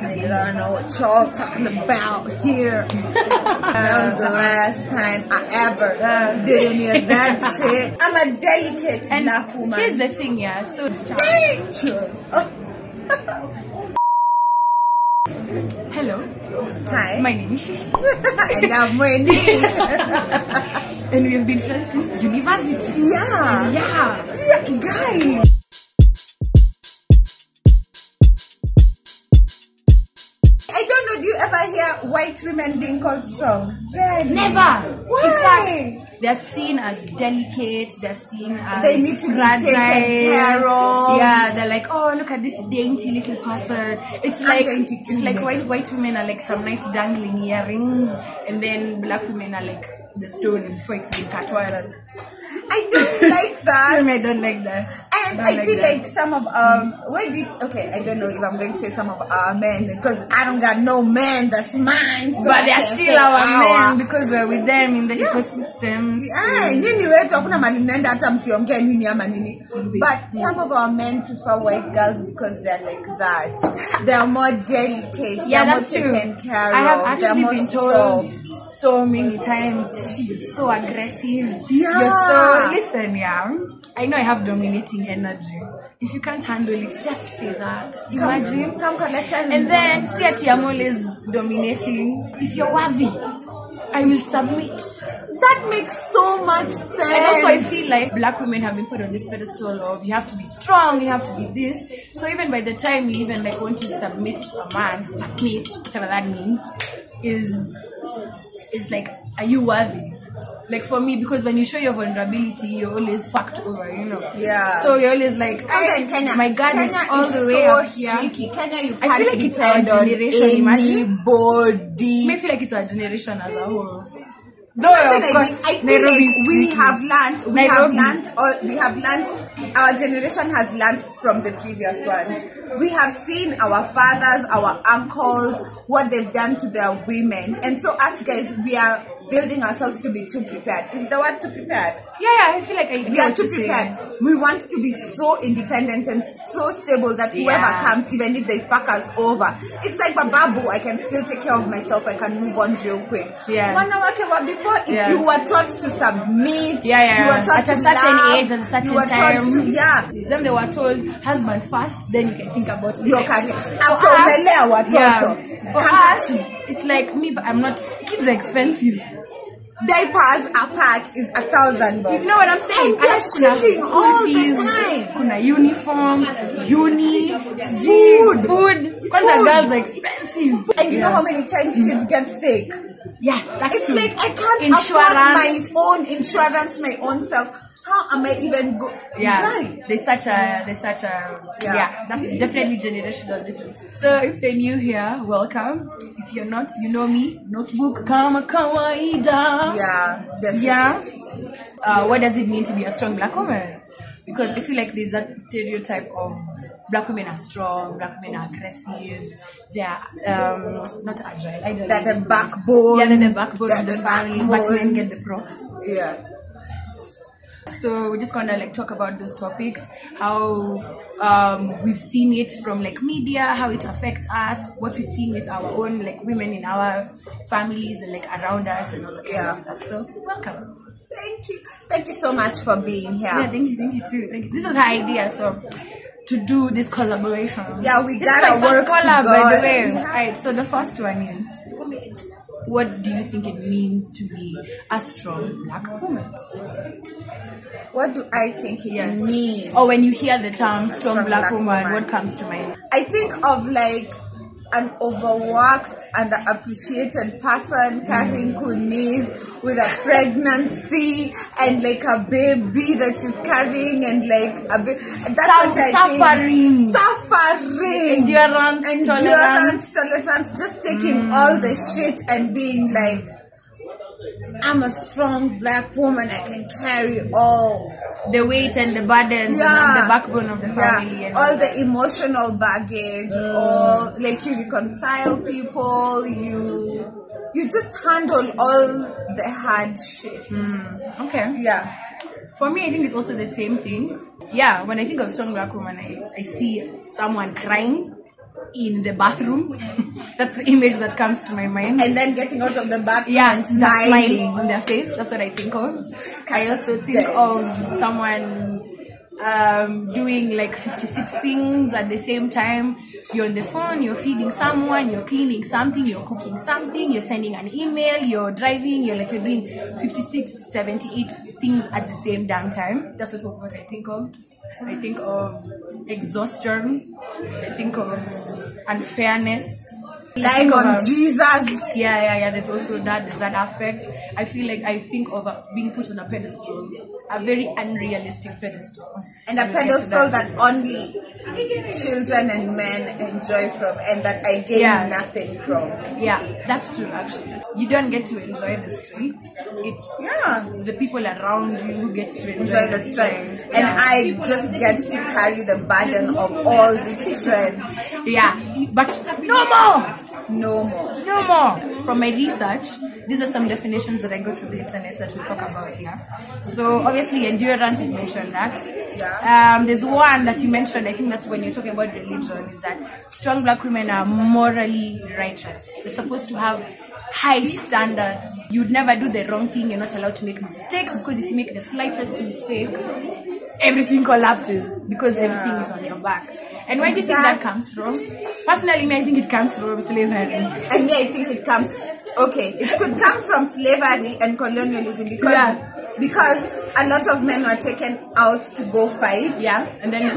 this nigga don't know what y'all talking about here. That was the last time I ever did any of that shit. I'm a delicate black woman. Here's the thing, yeah. So pictures. Hello. Hi. My name is Shishi. And I'm Wendy. And we have been friends since university. Yeah. Yeah. Yeah, guys. White women being called strong? Really? Never. Why? In fact, they're seen as delicate. They're seen as they need to be taken care of. Yeah, they're like, oh, look at this dainty little person. It's like white women are like some nice dangling earrings, and then black women are like the stone before it's been cut. I don't like that. No, I don't like that. And I feel like some of I don't know if I'm going to say some of our men, because I don't got no men that's mine. So but they are still our men because we're with them in the ecosystems. But some of our men prefer white girls because they're like that. They're more delicate. Yeah, they're more taken care of. I have actually been told so many times, she is so aggressive. Yeah. You're so listen, yeah. I know I have dominating energy. If you can't handle it, just say that. Imagine. Come connect and then see at Yamol is dominating. If you're worthy, I will submit. That makes so much sense. And also I feel like black women have been put on this pedestal of you have to be strong, you have to be this. So even by the time you even like want to submit to a man, submit, whatever that means, is like, are you worthy? Like for me, because when you show your vulnerability, you're always fucked over, you know. Yeah. So you're always like, okay, Kenya, my God, Kenya is all the way so up here. Tricky. Kenya, you can't I feel like it's our generation. Anybody. I feel like it's our generation as a whole. Though of course, I feel like our generation has learned from the previous ones. We have seen our fathers, our uncles, what they've done to their women, and so us guys, we are building ourselves to be too prepared. Is the word too prepared? Yeah, I feel like we are too prepared. We want to be so independent and so stable that whoever comes, even if they fuck us over, it's like bababu, I can still take care of myself, I can move on real quick. Yeah. Before, if you were taught to submit, you were taught to love, at a certain age, at a certain time. Then they were told, husband first, then you can think about your career. After it's like me, but I'm not, kids are expensive. Diapers a pack is $1,000. You know what I'm saying? And shooting all fees, the time. Kuna uniform, uni, food. Because the girls are expensive. And you know how many times kids get sick? Yeah, that's it's true. Like I can't afford my own insurance, my own self. How am I even go? Yeah, that's definitely generational difference. So if they're new here, welcome. If you're not, you know me. Notebook kama kawaida. Yeah, definitely. Yeah. What does it mean to be a strong black woman? Because I feel like there's that stereotype of black women are strong, black women are aggressive, they are not agile. They're the backbone. Yeah, they're the backbone of the family, but men get the props. Yeah. So we're just gonna like talk about those topics, how we've seen it from like media, how it affects us, what we've seen with our own like women in our families and like around us and all that kind of stuff. So welcome. Thank you. Thank you so much for being here. Yeah, thank you too. Thank you. This was her idea, so to do this collaboration. Yeah, we gotta work together. By the way, alright. So the first one is, what do you think it means to be a strong black woman? What do I think it means? Or when you hear the term strong black woman, what comes to mind? I think of like an overworked, underappreciated person carrying kunis with a pregnancy and like a baby that she's carrying and like a baby. Suffering. Endurance, tolerance. Just taking all the shit and being like, I'm a strong black woman, I can carry all the weight and the burden and the backbone of the family and all the emotional baggage, all like you reconcile people, you just handle all the hard shit. Okay. Yeah. For me, I think it's also the same thing. Yeah, when I think of strong black woman, I see someone crying in the bathroom. That's the image that comes to my mind. And then getting out of the bathroom, yeah, and smiling on their face. That's what I think of. I also think of someone doing like 56 things at the same time. You're on the phone, you're feeding someone, you're cleaning something, you're cooking something, you're sending an email, you're driving, you're doing 56, 78 things at the same damn time. That's also what I think of. I think of exhaustion. I think of unfairness. Lying on Jesus. Yeah. There's also that. There's that aspect. I feel like I think of being put on a pedestal, a very unrealistic pedestal, and a pedestal that only children and men enjoy from, and that I gain nothing from. Yeah, that's true. Actually, you don't get to enjoy the strength. It's the people around you who get to enjoy the strength, and I just get to carry the burden of all this strength. Yeah, but no more. No more. From my research, these are some definitions that I got from the internet that we talk about here. So obviously endurance, you mentioned that. There's one that you mentioned, I think that's when you're talking about religion, is that strong black women are morally righteous. They're supposed to have high standards. You'd never do the wrong thing. You're not allowed to make mistakes, because if you make the slightest mistake, everything collapses, because everything is on your back. And where do you think that comes from? Personally, me, I think it comes from slavery. And me, I think it comes... Okay, it could come from slavery and colonialism, because a lot of men were taken out to go fight. Yeah. And then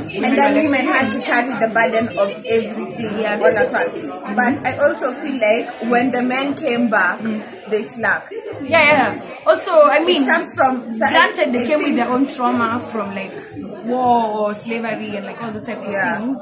women had to carry the burden of everything on at once. But I also feel like when the men came back, they slacked. Yeah. Also, I mean, it comes from... Granted, they came with their own trauma from like war or slavery and like all those type of things.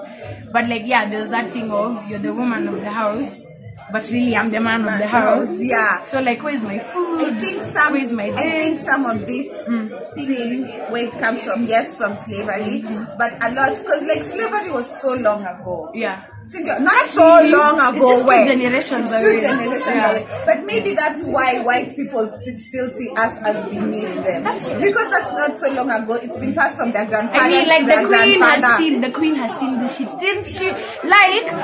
But like, there's that thing of you're the woman of the house, but really I'm the man of the house. Yeah. So like, where's my food? I think some of this thing, where it comes from, from slavery, but a lot, because like slavery was so long ago. Yeah. Not so long ago, it's two generations away. But maybe that's why white people still see us as beneath them. Because that's not so long ago. It's been passed from their grandparents. I mean, like the queen has seen this shit since she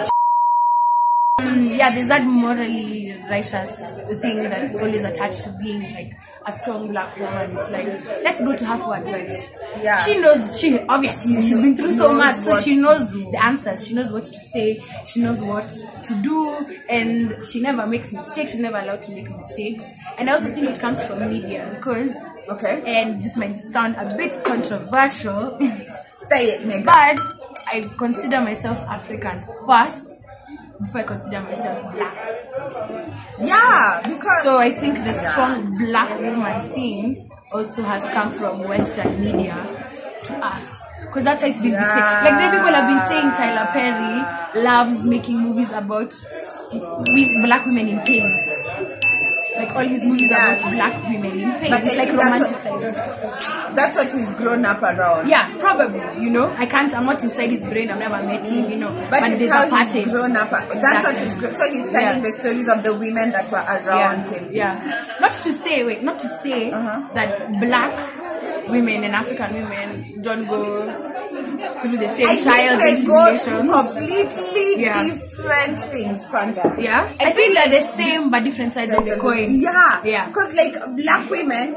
there's that morally righteous thing that's always attached to being like a strong black woman. It's like, let's go to her for advice. Yeah. She knows, she's been through so much, so she knows the answers. She knows what to say, she knows what to do, and she never makes mistakes. She's never allowed to make mistakes. And I also think it comes from media, because, and this might sound a bit controversial, say it, Megan, but I consider myself African first, before I consider myself black. Yeah, because... So I think the strong black woman thing also has come from Western media to us. Because that's why it's been like, the people have been saying Tyler Perry loves making movies about black women in pain. Like, all his movies are about black women in pain. But it's like romanticized. That's what he's grown up around. Yeah, probably, I'm not inside his brain. I've never met him, But it's how he's grown up. That's what he's grown. So he's telling the stories of the women that were around him. Yeah. Not to say that black women and African women don't go... through the same trials and tribulations. Completely different things, Panda. Yeah, I feel like they're the same but different sides of the coin. Yeah. Because like black women,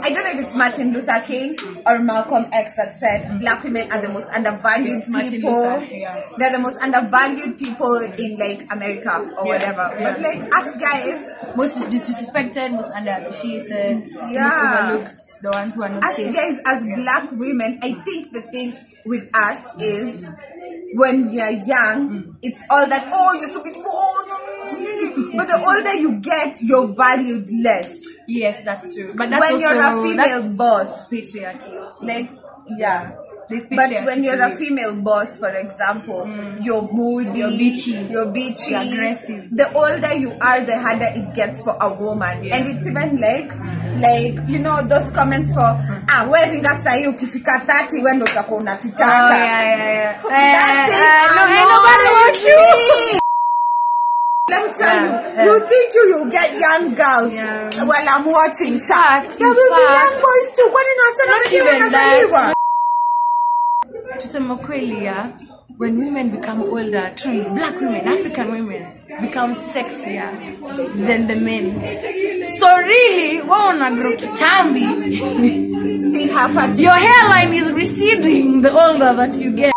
I don't know if it's Martin Luther King or Malcolm X that said black women are the most undervalued people. They're the most undervalued people in like America or whatever. But like us guys, most disrespected, most underappreciated, most overlooked, the ones who are not safe. Us guys, as black women, I think the thing with us is when we are young, it's all that, you're so beautiful, but the older you get, you're valued less. Yes, that's true. But that's when you're a female boss, patriarchy. Like, but when you're a female boss, for example, you're moody, you're bitchy, you're aggressive. The older you are, the harder it gets for a woman, and it's even like, those comments for wearing a sayo kifika 30 when utakuwa unatitaka. That thing annoys me. Let me tell you, you think you'll get young girls while I'm watching. There will be young boys too. Not even that. Tuseme kweli when women become older, truly black women, African women become sexier than the men. So really, your hairline is receding the older that you get.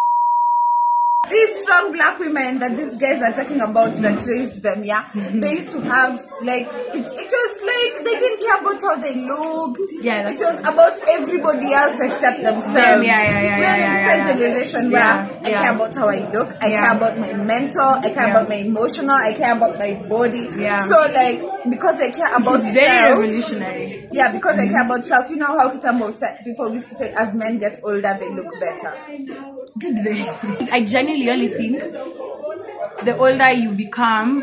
These strong black women that these guys are talking about that raised them, yeah, they used to have, like, it was like they didn't care about how they looked. Yeah, it was about everybody else except themselves. We're in a different generation where I care about how I look, I care about my mental, I care about my emotional, I care about my body. Yeah. So, like, because I care about self. Very revolutionary. Yeah, because I care about self. You know how people used to say, as men get older, they look better. Did they? I genuinely only think the older you become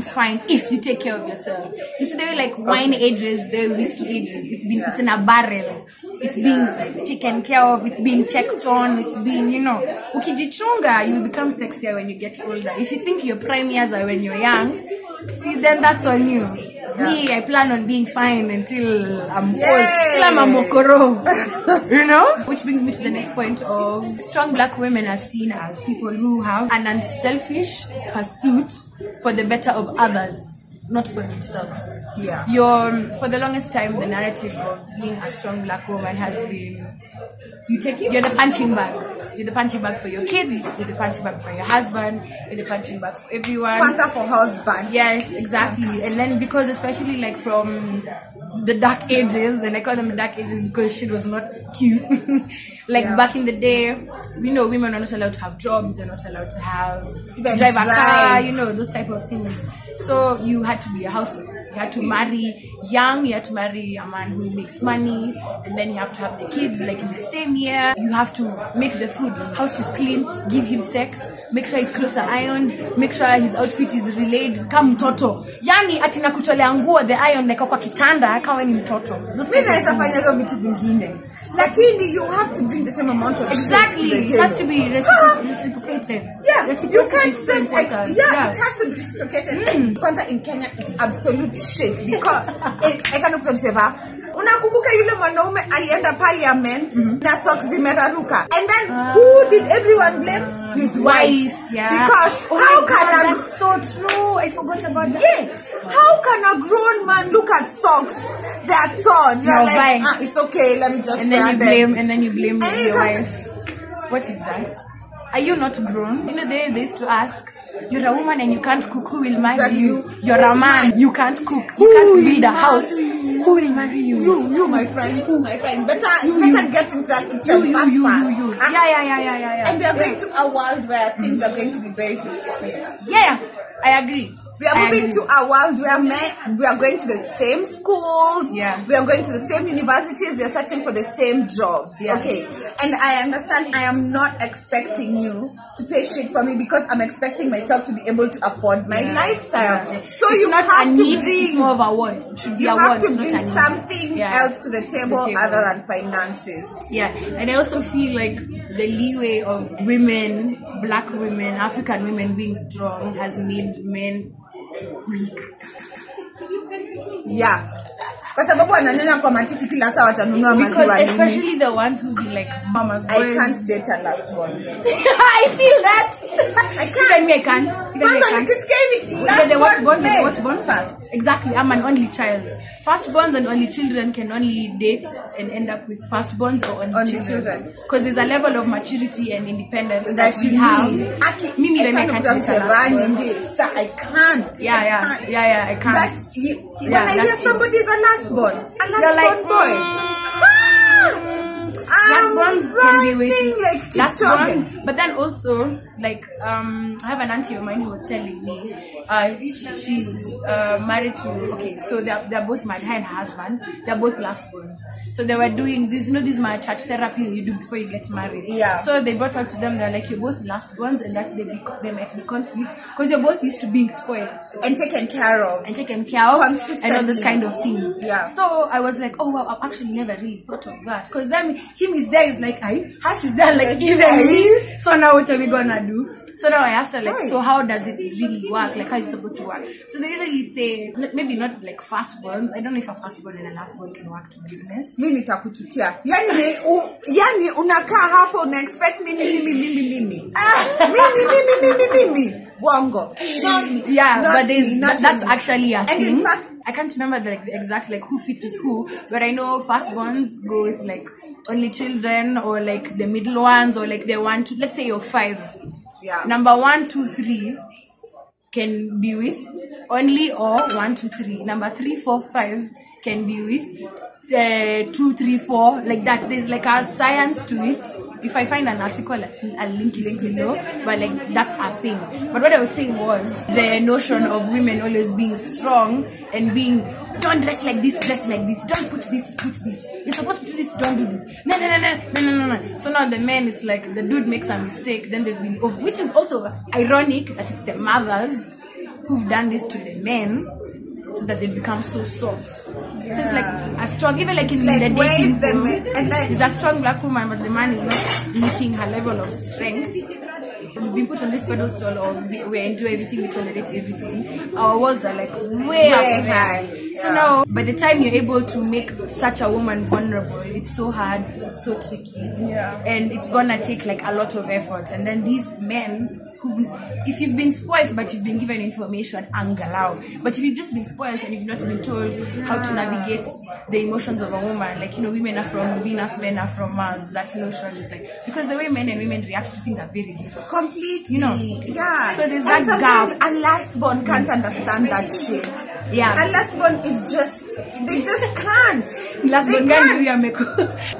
fine if you take care of yourself. You see, they're like wine ages, they're whiskey ages. It's in a barrel. It's being taken care of. It's being checked on. It's being, you know. Ukijichunga, you become sexier when you get older. If you think your prime years are when you're young, see, then that's on you. Me, I plan on being fine until I'm old, till I'm a mokoro, you know? Which brings me to the next point of strong black women are seen as people who have an unselfish pursuit for the better of others, not for themselves. Yeah. For the longest time, the narrative of being a strong black woman has been, you're the punching bag. You're the punching bag for your kids, you're the punching bag for your husband, you're the punching bag for everyone. Panther for husband. Yes, exactly. And then because especially like from the dark ages, and I call them the dark ages because shit was not cute. Back in the day, we know women are not allowed to have jobs, they're not allowed to have drive a car, you know, those type of things. So you had to be a housewife. You had to marry young, you had to marry a man who makes money, and then you have to have the kids like in the same year. You have to make the food, house is clean, give him sex, make sure his clothes are ironed, make sure his outfit is relayed. Come toto. Yani atina kucholea nguo the iron like kwa kitanda kaweni mtoto. Lakini you have to bring the same amount of shit to the table. It has to be reciprocated. Yeah, you can't just it has to be reciprocated. Kwanza in Kenya it's absolute shit because I can observe unakumbuka yule mwanaume alienda parliament na socks zimeraruka and then who did everyone blame? His wife. Yeah. Because that's so true. I forgot about that. Yeah. How can a grown man look at socks that torn? You're like, it's okay, let me just and then you blame your wife. What is that? Are you not grown? You know, they used to ask, you're a woman and you can't cook, who will marry you? You're a man, you can't cook, you can't build a house, who will marry you? You, my friend, better get into that kitchen fast. Yeah. And we are going to a world where things are going to be very 50-50. Yeah, I agree. We are moving to a world where we are going to the same schools, we are going to the same universities, we are searching for the same jobs, okay? And I understand I am not expecting you to pay shit for me because I'm expecting myself to be able to afford my lifestyle. Yeah. So it's you have to bring something else to the table other than finances. Yeah, and I also feel like the leeway of women, black women, African women being strong has made men weak. Yeah. Because especially the ones who be like mama's boys. I can't date a last one. I feel that. I can't. Exactly. I'm an only child. Firstborns and only children can only date and end up with firstborns or only children. Because there's a level of maturity and independence that you have. I can't. That's you. When I hear somebody's a last-born, you're like, boy. Last-borns can be waiting. Like, but then also, like, I have an auntie of mine who was telling me, she's married to, so they're both married, her and her husband, they're both last-borns. So they were doing this, these my church therapies you do before you get married. Yeah. So they brought out to them, they're like, you're both last-borns, and that they might be conflict because you're both used to being spoiled. And taken care of. Consistently. And all those kind of things. Yeah. So I was like, oh, wow, I've actually never really thought of that. Because then Kim is there, is like, I, Hash is there, like, even me. So now what are we gonna do? So now I asked her, like, so how does it really work? Like, how is it supposed to work? So they usually say, maybe not like firstborns. I don't know if a firstborn and a lastborn can work to business. Mimi nitakuchukia. Yani unakaa hapo, una expect mimi. Mimi. Wongo. Yeah, but that's actually a thing. In fact, I can't remember the exact like who fits with who, but I know firstborns go with like only children or like the middle ones or like they want to, let's say you're 5. Yeah. Number 1, 2, 3 can be with only or 1, 2, 3. Number 3, 4, 5 can be with 2, 3, 4 like that. There's like a science to it. If I find an article, I'll link it below. But like that's a thing. But what I was saying was the notion of women always being strong and being, don't dress like this, dress like this. Don't put this, put this. You're supposed to do this, don't do this. No. So now the man is like, the dude makes a mistake, then they've been off. Which is also ironic that it's the mothers who've done this to the men. So that they become so soft. Yeah. So it's like a strong, even like in like the dating room, it's a strong black woman, but the man is not meeting her level of strength. We've been put on this pedestal of we enjoy everything, we tolerate everything. Our walls are like way up high. Yeah. So now, by the time you're able to make such a woman vulnerable, it's so hard, it's so tricky. Yeah. And it's gonna take like a lot of effort. And then these men, if you've been spoiled but you've been given information, angalau. But if you've just been spoiled and you've not been told how to navigate the emotions of a woman, like, you know, women are from Venus, men are from Mars, that notion is like, because the way men and women react to things are very different. Completely. You know? Yeah. So there's and that gap. A lastborn can't understand that shit. Yeah. A lastborn is just, they just can't. Lastborn can't do your makeup.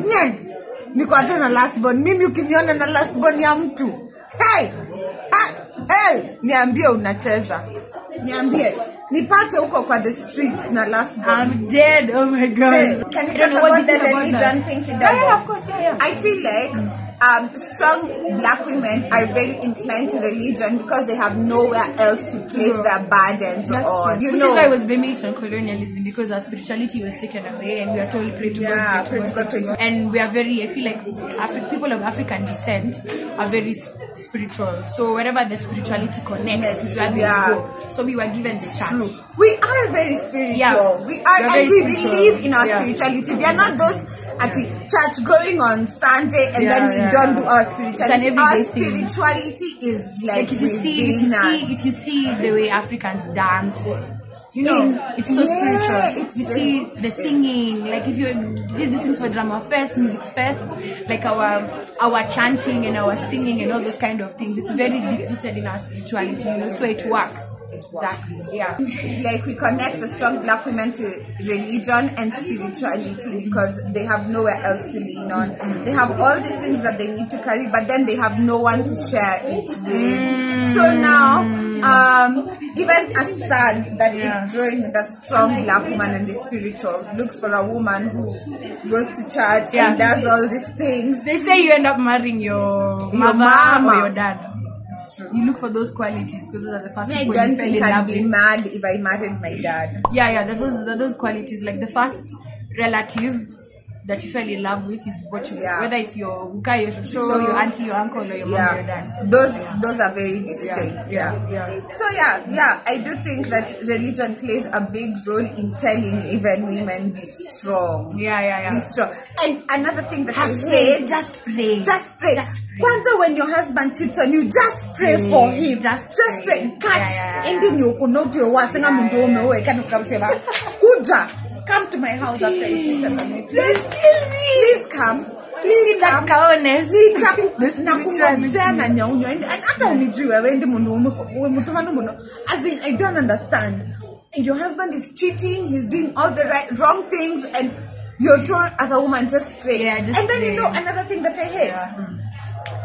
Yeah. Nikwatana lastborn. Mimi ukiniona na lastborn ya mtu. Hey! Hey, niambie unacheza. Niambie. Nipate uko kwa the streets na last born. I'm dead. Oh my God. Hey, can you talk about the religion thinking that? Yeah, of course, yeah. I feel like strong black women are very inclined to religion because they have nowhere else to place their burdens on. You know, which is why I was blaming it on colonialism, because our spirituality was taken away and we are told pray to God, pray to God. And we are very, I feel like people of African descent are very spiritual. So wherever the spirituality connects, yes, where we go. So we were given the chance. We are very spiritual. Yeah. We believe in our spirituality. We are not those at the church going on Sunday and then we don't do our spirituality. Our spirituality is like if you see the way Africans dance, you know, it's so spiritual. It's, you see the singing, like if you did these things for drama fest, music fest, like our chanting and our singing and all those kind of things, it's very deep rooted in our spirituality, you know, so it works. Exactly. Yeah. Like we connect the strong black women to religion and spirituality because they have nowhere else to lean on. They have all these things that they need to carry, but then they have no one to share it with. So now, even a son that is growing with a strong black woman and is spiritual looks for a woman who goes to church and does all these things. They say you end up marrying your mama or your dad. It's true. You look for those qualities because those are the first people you fell in love with. I'd be mad if I married my dad. Yeah. Those qualities, like the first relative that you fell in love with is what you. Yeah. Whether it's your uka, your shosho, your auntie, your uncle, or your mom, your dad. Those are very distinct. Yeah. So I do think that religion plays a big role in telling even women be strong. Yeah. Be strong. And another thing that I say, just pray. Kwanza, when your husband cheats on you, just pray for him. Just pray. Catch ending your konoto wasinga mundo mewe kanu kamseva. Uja. Come to my house after you cheat on me. Please come. Please come. As in, I don't understand. And your husband is cheating. He's doing all the wrong things. And you're told as a woman, just pray. And then you know another thing that I hate. Yeah.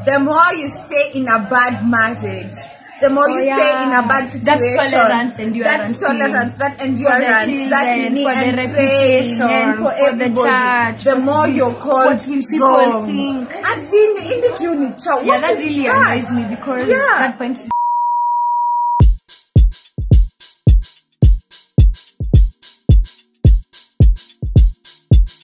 The more you stay in a bad marriage, the more you stay in a bad situation, that's tolerance, that endurance, that need and reputation, and for everybody, the more you're called strong. As in the unit, that's really amazed me because that point.